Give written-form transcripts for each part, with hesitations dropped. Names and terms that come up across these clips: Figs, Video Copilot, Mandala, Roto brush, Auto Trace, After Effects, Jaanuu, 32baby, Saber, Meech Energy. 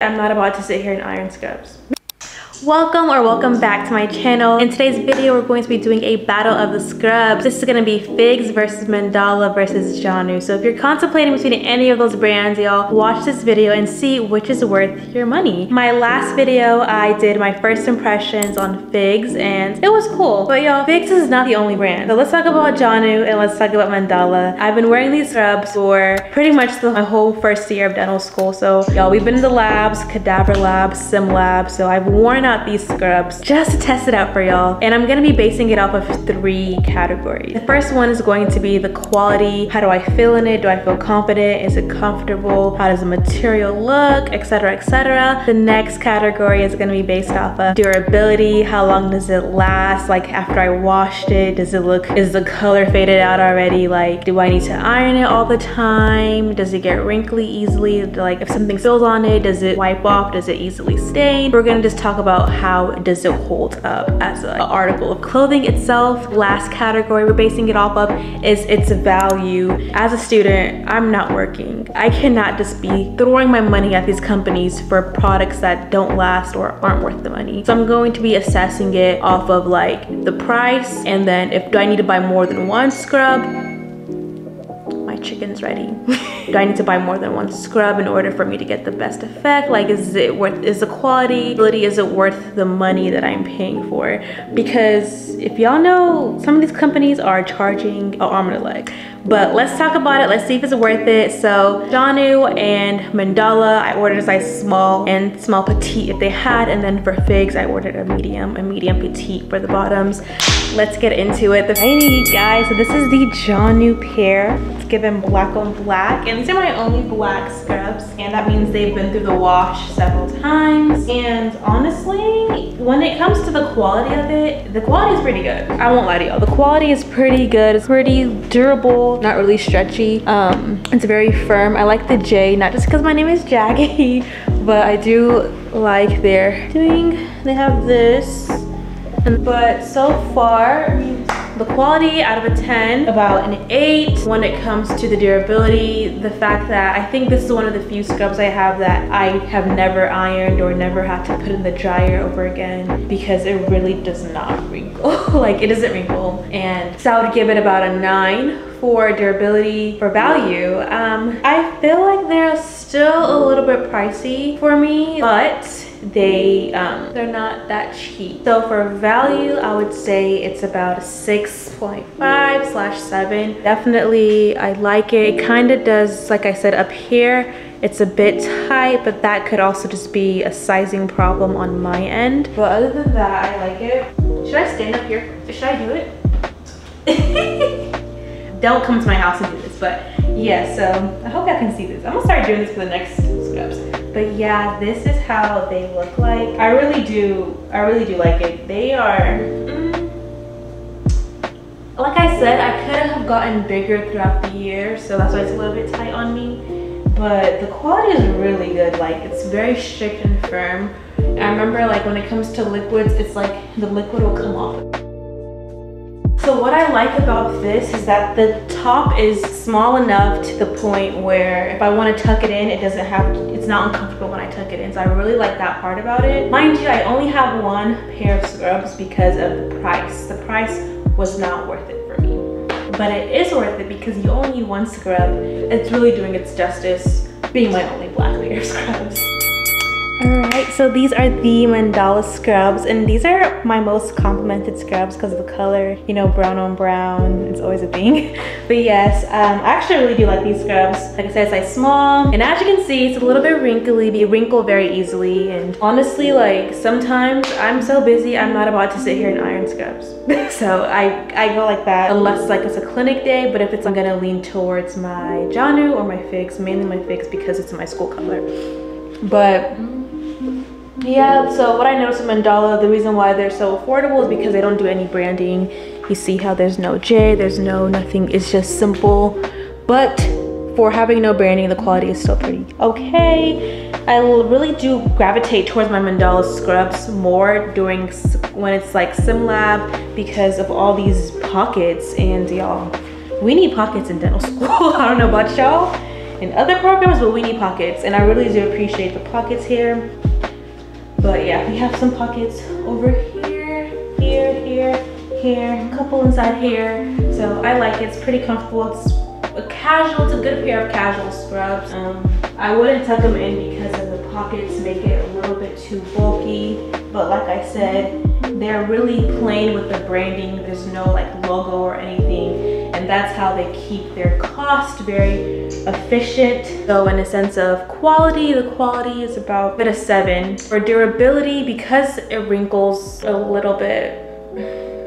I'm not about to sit here and iron scrubs. Welcome back to my channel. In today's video, we're going to be doing a battle of the scrubs. This is going to be Figs versus Mandala versus Jaanuu. So if you're contemplating between any of those brands, y'all, watch this video and see which is worth your money. My last video, I did my first impressions on Figs and it was cool. But y'all, Figs is not the only brand. So let's talk about Jaanuu and let's talk about Mandala. I've been wearing these scrubs for pretty much my whole first year of dental school. So y'all, we've been in the labs, cadaver labs, sim labs. So I've worn out these scrubs just to test it out for y'all, and I'm gonna be basing it off of three categories. The first one is going to be the quality. How do I feel in it? Do I feel confident? Is it comfortable? How does the material look, etc, etc. The next category is gonna be based off of durability. How long does it last? Like after I washed it, does it look, is the color faded out already? Like, do I need to iron it all the time? Does it get wrinkly easily? Like if something spills on it, does it wipe off? Does it easily stain? We're gonna just talk about how does it hold up as an article of clothing itself. Last category we're basing it off of is its value. As a student, I'm not working. I cannot just be throwing my money at these companies for products that don't last or aren't worth the money. So I'm going to be assessing it off of like the price, and then if do I need to buy more than one scrub? My chicken's ready. Do I need to buy more than one scrub in order for me to get the best effect? Like, is the quality, is it worth the money that I'm paying for? Because if y'all know, some of these companies are charging an arm and a leg. But let's talk about it. Let's see if it's worth it. So Jaanuu and Mandala, I ordered a size small and small petite if they had. And then for Figs, I ordered a medium petite for the bottoms. Let's get into it. Alrighty guys, so this is the Jaanuu pair. Let's give them black on black. And these are my only black scrubs. And that means they've been through the wash several times. And honestly, when it comes to the quality of it, the quality is pretty good. I won't lie to y'all. The quality is pretty good. It's pretty durable. Not really stretchy. It's very firm. I like the J, not just because my name is Jaggy, but I do like their doing. They have this, but so far, the quality out of a 10, about an 8. When it comes to the durability, the fact that I think this is one of the few scrubs I have that I have never ironed or never had to put in the dryer over again because it really does not wrinkle. Like, it doesn't wrinkle. And so I would give it about a 9. For durability, for value, I feel like they're still a little bit pricey for me, but they they're not that cheap. So for value, I would say it's about a 6.5/7. Definitely, I like it. It kind of does, like I said, up here it's a bit tight, but that could also just be a sizing problem on my end. But other than that, I like it. Should I stand up here? Should I do it? Don't come to my house and do this, but yeah, so I hope y'all can see this. I'm gonna start doing this for the next scrubs. But yeah, this is how they look like. I really do like it. They are, like I said, I could have gotten bigger throughout the year, so that's why it's a little bit tight on me. But the quality is really good. Like, it's very strict and firm. I remember, like, when it comes to liquids, it's like the liquid will come off. So what I like about this is that the top is small enough to the point where if I want to tuck it in, it doesn't have to, it's not uncomfortable when I tuck it in. So I really like that part about it. Mind you, I only have one pair of scrubs because of the price. The price was not worth it for me. But it is worth it because you only need one scrub. It's really doing its justice being my only black pair of scrubs. Alright, so these are the Mandala scrubs, and these are my most complimented scrubs because of the color, you know, brown on brown, it's always a thing. But yes, I actually really do like these scrubs. Like I said, it's like small, and as you can see, it's a little bit wrinkly, they wrinkle very easily. And honestly, like, sometimes I'm so busy, I'm not about to sit here and iron scrubs. So I go like that, unless like it's a clinic day. But if it's, I'm gonna lean towards my Jaanuu or my Figs, mainly my Figs because it's my school color. But yeah, so what I noticed with Mandala, the reason why they're so affordable is because they don't do any branding. You see how there's no J, there's no nothing, it's just simple. But for having no branding, the quality is still pretty okay. I really do gravitate towards my Mandala scrubs more during when it's like sim lab because of all these pockets. And y'all, we need pockets in dental school. I don't know about y'all. in other programs, but we need pockets, and I really do appreciate the pockets here. But yeah, we have some pockets over here, here, a couple inside here. So I like it. It's pretty comfortable. It's a casual, it's a good pair of casual scrubs. I wouldn't tuck them in because of the pockets make it a little bit too bulky, but like I said, they're really plain with the branding. There's no like logo or anything, and that's how they keep their cost very efficient. So in a sense of quality, the quality is about a bit of 7. For durability, because it wrinkles a little bit,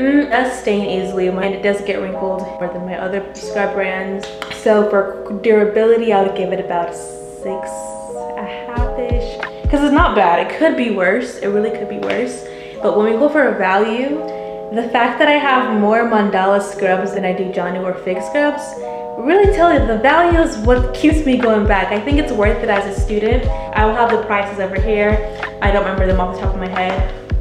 it does stain easily, and it does get wrinkled more than my other scrub brands. So for durability, I would give it about 6.5-ish, because it's not bad. It could be worse. It really could be worse. But when we go for a value, the fact that I have more Mandala scrubs than I do Jaanuu or Fig scrubs really tell you the value is what keeps me going back. I think it's worth it as a student. I will have the prices over here. I don't remember them off the top of my head,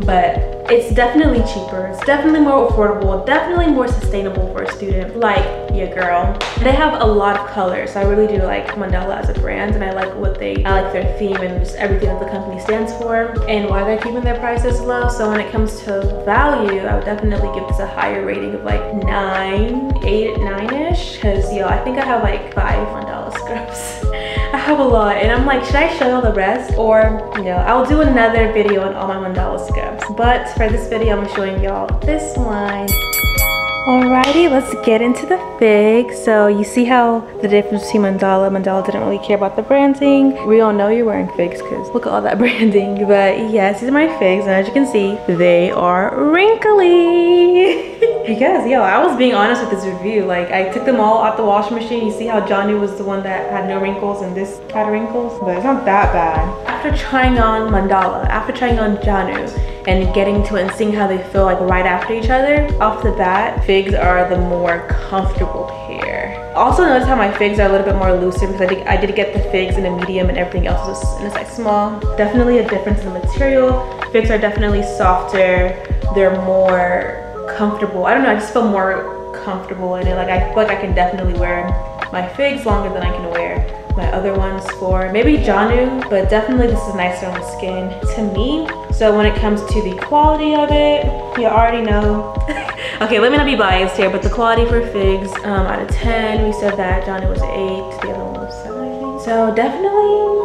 but it's definitely cheaper. It's definitely more affordable, definitely more sustainable for a student like your girl. They have a lot of colors. So I really do like Mandala as a brand, and I like what they, I like their theme and just everything that the company stands for and why they're keeping their prices low. So when it comes to value, I would definitely give this a higher rating of like 9-ish, because yo, I think I have like 5 Mandala scrubs. I have a lot, and I'm like, should I show y'all the rest? Or, you know, I'll do another video on all my Mandala scrubs. But for this video, I'm showing y'all this one. Alrighty, let's get into the Fig. So you see how the difference between Mandala didn't really care about the branding. We all know you're wearing Figs because look at all that branding. But yes, these are my Figs, and as you can see, they are wrinkly. Because yo, I was being honest with this review. Like, I took them all out the washing machine. You see how Jaanuu was the one that had no wrinkles and this had wrinkles, but it's not that bad. After trying on Mandala, after trying on Jaanuu, and getting to it and seeing how they feel like right after each other, off the bat, Figs are the more comfortable pair. Also notice how my Figs are a little bit more looser, because I did get the Figs in a medium and everything else was in a size small. Definitely a difference in the material. Figs are definitely softer. They're more comfortable. I don't know, I just feel more comfortable in it. Like, I feel like I can definitely wear my Figs longer than I can wear my other ones for maybe Jaanuu, but definitely this is nicer on the skin to me. So when it comes to the quality of it, you already know. Okay, let me not be biased here, but the quality for Figs, out of 10, we said that Jaanuu was 8, the other one was 7, I think. So definitely,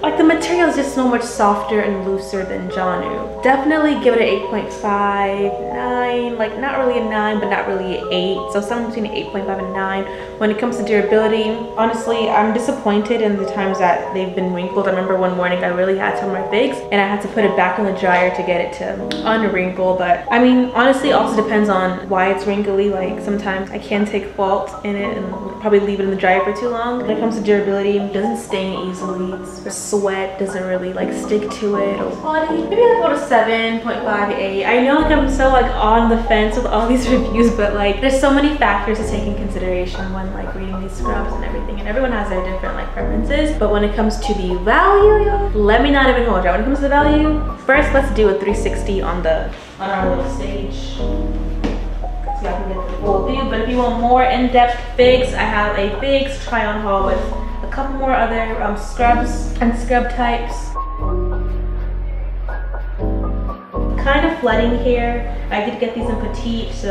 like, the material is just so much softer and looser than Jaanuu. Definitely give it an 8.5, 9, like not really a 9, but not really an 8. So something between 8.5 and 9. When it comes to durability, honestly, I'm disappointed in the times that they've been wrinkled. I remember one morning I really had some of my Figs and I had to put it back in the dryer to get it to unwrinkle. But I mean, honestly, it also depends on why it's wrinkly. Like, sometimes I can take fault in it and probably leave it in the dryer for too long. When it comes to durability, it doesn't stain easily. It's sweat, doesn't really like stick to it. Or quality, maybe I'll go to 7.58. I know, like, I'm so like on the fence with all these reviews, but like, there's so many factors to take in consideration when like reading these scrubs and everything, and everyone has their different like preferences. But when it comes to the value, let me not even hold y'all. When it comes to the value, first let's do a 360 on our little stage so y'all can get the full view. But if you want more in-depth Figs, I have a Figs try on haul with a couple more other scrubs and scrub types. Kind of flooding here. I did get these in petite, so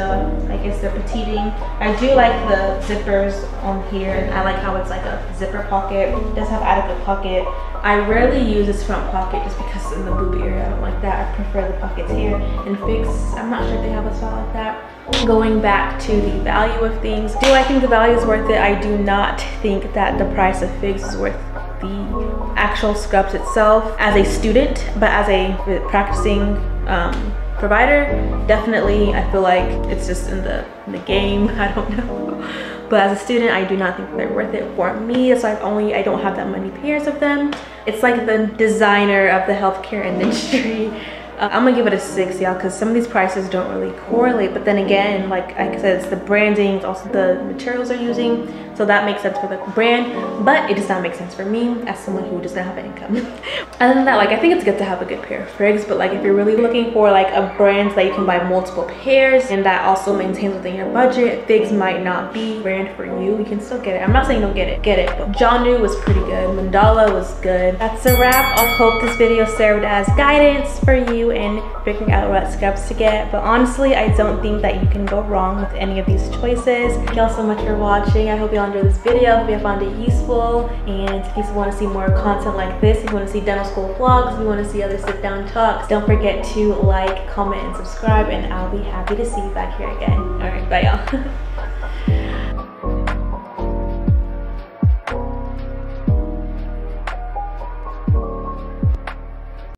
I guess they're petiting. I do like the zippers on here, and I like how it's like a zipper pocket. It does have adequate pocket. I rarely use this front pocket just because it's in the boob area. I don't like that. I prefer the pockets here. And Figs, I'm not sure if they have a style like that. Going back to the value of things, do I think the value is worth it? I do not think that the price of Figs is worth the actual scrubs itself as a student, but as a practicing provider, definitely I feel like it's just in the game. I don't know. But as a student, I do not think they're worth it for me. So I don't have that many pairs of them. It's like the designer of the healthcare industry. I'm gonna give it a 6, y'all, because some of these prices don't really correlate. But then again, like I said, it's the branding, it's also the materials they're using. So that makes sense for the brand, but it does not make sense for me as someone who does not have an income. Other than that, like I think it's good to have a good pair of Figs, but like if you're really looking for like a brand that you can buy multiple pairs and that also maintains within your budget, Figs might not be brand for you. You can still get it. I'm not saying don't get it, but Jaanuu was pretty good. Mandala was good. That's a wrap. I hope this video served as guidance for you in figuring out what scrubs to get, but honestly, I don't think that you can go wrong with any of these choices. Thank y'all so much for watching. I hope y'all enjoyed this video. Hope you found it useful, and if you want to see more content like this, if you want to see dental school vlogs, if you want to see other sit down talks, don't forget to like, comment, and subscribe, and I'll be happy to see you back here again. All right, bye y'all.